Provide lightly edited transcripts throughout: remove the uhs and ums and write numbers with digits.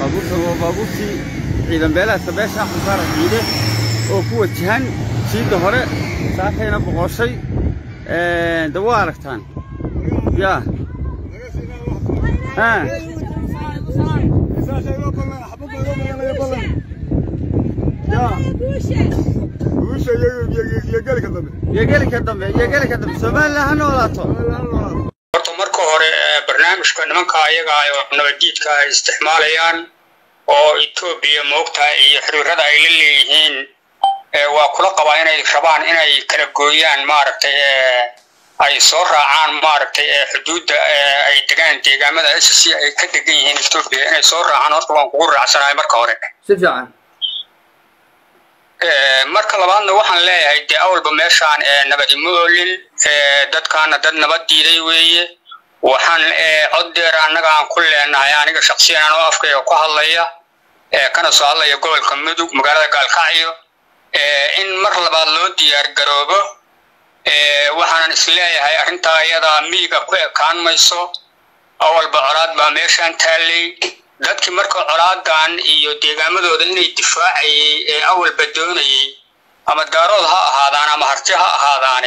baabuurtii ciidan beelaha sabeesha xasaar ciide oo ku wajahan siida hore saafayna boqoshay dawa aragtaan yaa ha marka hore barnaamijka nimanka ayaga ay nabadgeyadka isticmaalayaan oo Itoobiya moogta iyo xiriirada ay la leeyihiin waa kula qabaa inay rabaan inay kala gooyaan maaragtay ay soo raacaan maaragtay xuduuda ay degan deegaamada SSI ay ka degan yihiin Itoobiya inay soo raacaan oo waan ugu raacsanahay marka hore si fiican marka labaadna waxaan leeyahay de awalba meeshaan nabad iyo moolin dadkaana dad nabad diiday weeye waxaan cod dheer anaga aan ku leenahay aniga shakhsiyan oo afkayga ku hadlaya kana soo hadlaya gobolka Mudug magaalada Gaalkacyo in mar labaad loo diyaar garoobo waxaan isleeyahay arinta ayada miiga ku ekaan mayso awalba colaad baa meeshaan taallay dadkii marka colaadaan iyo deegaamadooda inay difaacayeen ee awalba doonayeen ama daarood ha ahaadaan ama harti ha ahaadaan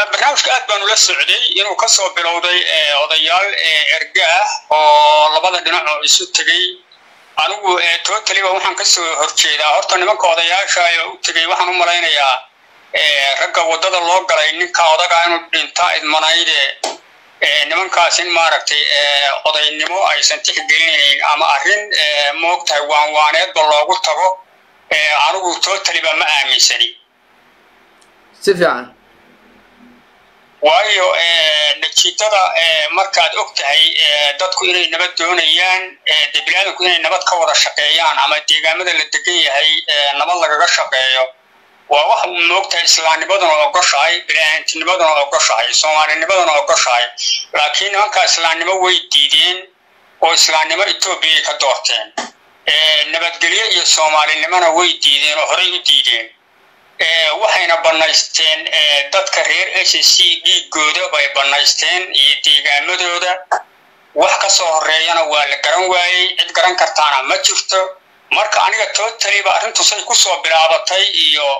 الناس يقولون أن الناس يقولون nimankaas in maaragtay odaynimo ay san tix gelinayeen ama arin moogtay waanwaaneed ba loogu tago anigu totally ba ma aaminsani si fiican waayo natiijada markaad ogtahay dadku inay nabad doonayaan dadku inay nabad ka wada shaqeeyaan ama deegaamada la degan yahay nabad lagaga shaqeeyo وأنا أقول لك أن الإسلام بدون أقصاي، بلادنا بدون أقصاي، سومالنا بدون أقصاي، لكن هناك الإسلام موجودين، والإسلام يتوبي كدورتين. نبتقلية السومالنا ما موجودين وغريبين. وحنا بناستين تذكير أساسي جودا بناستين يتيجا مدودا. وحكا صهريان والكرم وعي الكرم كرتانا ما شفته. مركا أنا توتري بأرنت سيكوس وبلعبتي يو.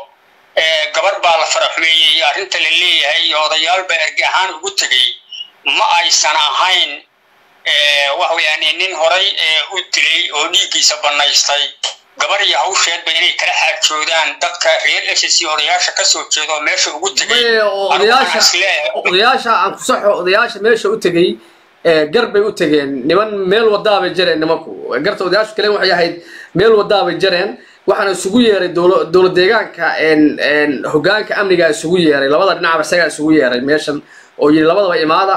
gabar baa la faraxmeeyay arinta la leeyahay odayaal ba ergahan ugu tagay ma aysan ahayn wax weeyaan nin horay u dilay oo dhigiisa banaystay gabar iyo hawsheed ba inay kala xaajoodaan dadka reer SSI odayaasha ka soo jeedo meesha ugu tagay odayaasha aan ku saxo odayaasha meesha u tagay garbay u tageen niman meel wadaa bay jireen nimanku garta odayaasha kale waxay ahayd meel wadaa bay jireen waxaan isugu yeeray dawlad deegaanka hogaanka amniga isugu yeeray labada dhinac barsaga isugu yeeray meeshan oo yiri labadaba imaada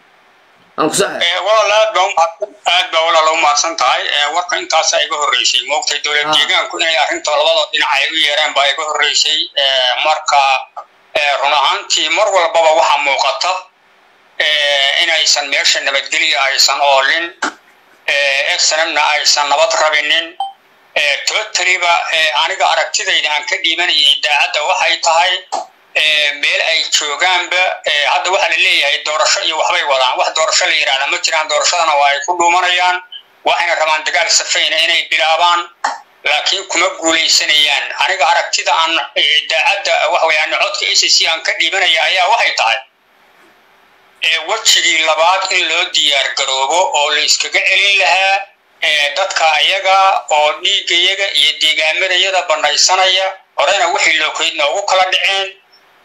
aan ku saxay aad baa walaal oo maarsan tahay warka intaas ay iga horeysay moogtay dawladda deegaanku inay arinta labada dhinac ay u yeeraan baa iga horeysay marka run ahaantii mar walba waxa muuqata inaysan meesha nabadgelyo aysan oolin sanamna aysan nabad rabinin تقريبا أنا كأركتي ده إذا أنك ديما يدعى وحي تاي ميل أي شوغان ب هذا واحد اللي هي دورشة يوحي ولا واحد دورشة اللي يرى مثلا دورشة أنا واي كل مريان وأنا كمان دكار السفينة هنا بلابان لكن كم بقولي سنيان أنا كأركتي ده أن يدعى وهو يعني عضو إساسي أنك ديما يا وحي تاي وش اللي لبعض اللي ديار قروبه أو اللي سكجع اللي لها dadka ayaga oo dhiiga iyaga iyo deegaamada banaysanaya horena wixii loo koydna ugu kala dhiceen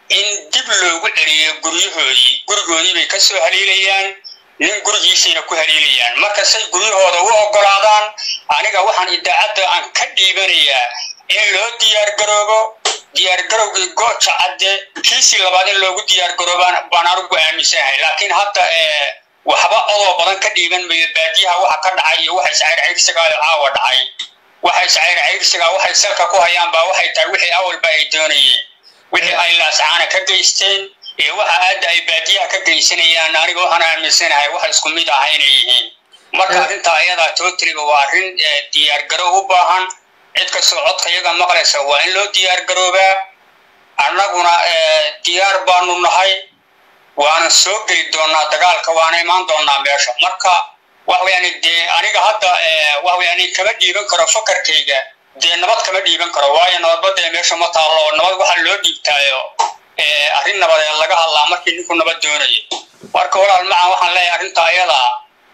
in dib loogu dhariyo guryahoodii gurigoodii bay ka soo haleelayaan nin gurigiisina ku haleelayaan marka say guryahooda u ogolaadaan aniga waxaan idaacada aan ka dhiibanayaa in loo diyaar garoobo diyaar garowgii gooca cadde kiisii labaad in loogu diyaar garoobaan baan ugu aaminsanahay laakiin hadda waxba oo badan ka dhiiban bay baadiyaha waxa ka dhacay waxa shaciir ceebsiga aawa dhacay waxa shaciir ceebsiga waxa salka ku hayaan baa waxay tahay wixii awal baa ay doonayeen wixii ay la saana ka geysteen ee waxa aad ay baadiyaha ka geysanayaan aniga waxaan aaminsanahay waxa isku mid ahaynay yihiin marka arinta ayada tootriga waa arin diyaar garow u baahan cid ka soo codkayaga maqlaysa waa in loo diyaar garooba anaguna diyaar baanu nahay وأنا سوق دونا دجال كواني من دونا بيرش مركا وهو يعني دي أنا جهدا وهو يعني كمد يبين كرا فكر كيجا دي نبض كمد يبين كرا واي نبض ده بيرش ما تعلو نبض بحلو ديبتايو أرين نبض الله جهلا مركي نكون نبض دوني واركورا الماء وحلا أرين تايلا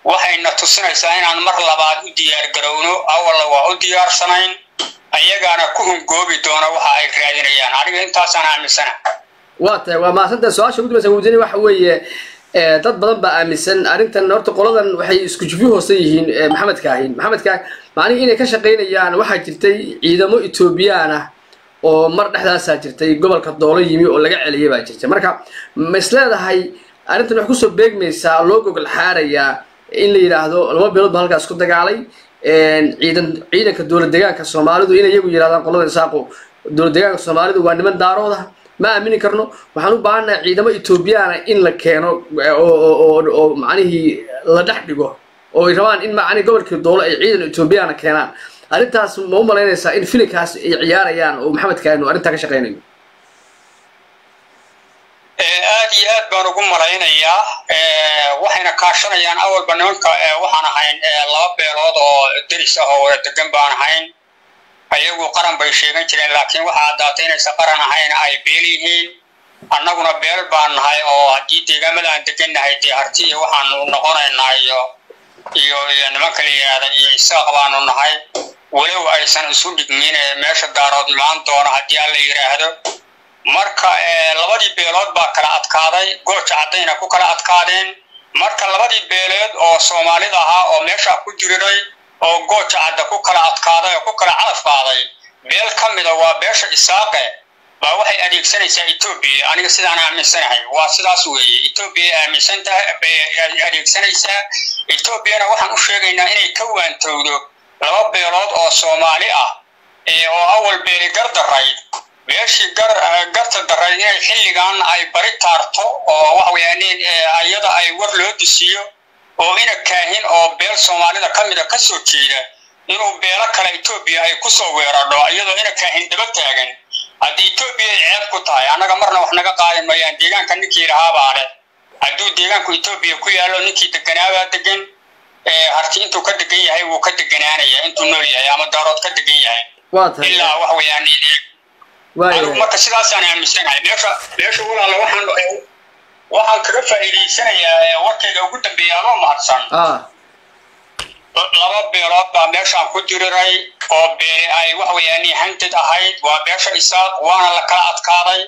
وحين نتصنع سين عن مر لبعض ديار جرونو أول واحد ديار سنين أيجا أنا كهم جوبي دونا وحاي كريجنا يعني أرين تاسنا عن سنة وأنت وما أنت سؤال شو بدي مسويني وحوي تطبطب بقى مثلاً أنت النهار تقولنا وحي سكوتشفيه صيّهين محمد كاهين معني إني كشقين يعني واحد جرتي إذا مو إثيوبيا أنا ومرة إحدى ساجرتي قبل كدولي يمي ولا جعل يبقى جرتي مركب مثلاً هذا هاي أنت نحكوس بيج مثلاً لوجو الحارية اللي يراهدو الما بيرد بهالك أسكت علي إذا كدول الدجاج كسومالي دو إنا يجوا يراهدان قلنا نساقو دول الدجاج كسومالي دو وانمن دارو ده ما أمين كرنو وحنو بعنا عيدما إثيوبيا إن لكانو أو معني لا تحدقه أو كمان إن معني قبل كل دولة عيد إثيوبيا كانان أنت هاس مهم لنا إن فيلك هاس عيار يان ومحمد كانوا أنت كشقيني آدي آد بنقوم مرينا يا وحنا كاشنا يان أول بنون ك وحنا حين لاب براد درسه هو تجمعنا حين أيوة قرن بيشيعن كذا لكن وحداتين سفرنا هاينا أيبيلين أنا كنا بيربان هاي أو أكيد تجمل أنت كن هاي تهرتي وحنو نقرن هاي يو نمكلي هذا يساقبانو نهاي ولو أيسان سودك مين ماشى دارات لان تون هدي على يره مركا لبادي بيرد بكرة أتكادي قرش عدين أكو كرة أتكادين مركا لبادي بيرد أو سومالي ده أو ماشى أكو جريري oo gooca aad ku kala adkaaday oo ku kala calafaaday meel kamid ah waa beesha isaaqe baa waxay adeegsanaysaa Itoobiya aniga sidaan aaminsanahay waa sidaas weeye Itoobiya aaminsanta ay adeegsanaysaa Itoobiyana waxaan u sheegaynaa inay ka waantowdo laba beelood oo Soomaali ah ee oo awal beeri gardaray beeshii garta daray inay xilligan ay bari taarto oo wax weeyaan ayada ay war loo disiyo وأنا كاهن أو بير سومالي كامل كسوتشيرة إنه بيرا كاليتوبيا يكسو ويرادو أيضا أنا كاهن دبتاغن أديتوبيا يكوتاي أنا كمرنا وحنا كاين ميان ديغان كنكير هابارة أدو ديغان كويتوبيا كويالو نكي تكنابا تكن هارتين توكتكي هاي وكتكنانيا إنتو نوريا يا مدارات كتكي إلا وهو يعني أنا مكسلاس أنا مسلمة بيرشو ولا وحنا waxaan kaga faa'iideysanaya warkayga ugu dambeeyay oo maarsan laba beelood baa meesha ku diray oo beeri ay wax weeyaan hantid ahayd waa beesha isaaq waana la kala adkaaday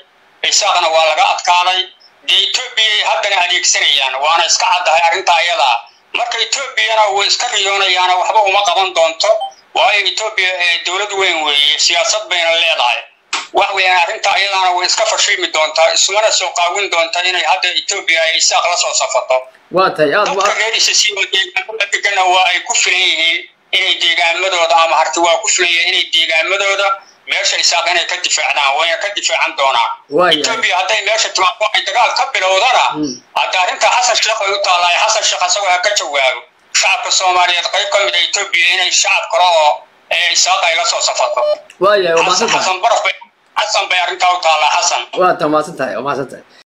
isaaqna waa laga adkaaday Itoobiya haddana adeegsanayaan waana iska cadahay arinta ayada marka Itoobiyana way iska riyoonayaan waxba uma qaban doonto waayo Itoobiya dawlad weyn weeye siyaasad bayna leedahay وأنا أقول لك أن أنا أقول لك أن أنا أقول لك أن أنا أقول لك أن أنا أقول لك أن أنا أقول لك أن أنا أقول لك أن أنا أقول لك أن أنا حسن بيرن كاوتا على حسن. وأنت ما سنتهي